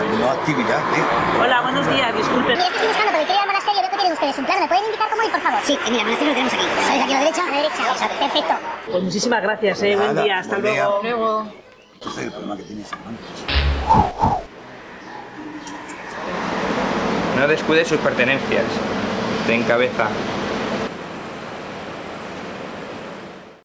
alguna actividad, ¿eh? Hola, buenos días, disculpen. Yo estoy buscando por el querido del monasterio, veo que tienen ustedes un plan. ¿Me pueden indicar cómo ir, por favor? Sí, mira, el monasterio lo tenemos aquí. ¿Sales aquí a la derecha? A la derecha, perfecto. Pues muchísimas gracias, ¿eh? Nada, buen día, hasta luego. Entonces, el problema que tienes, hermano. No descuide sus pertenencias. TenCabeza.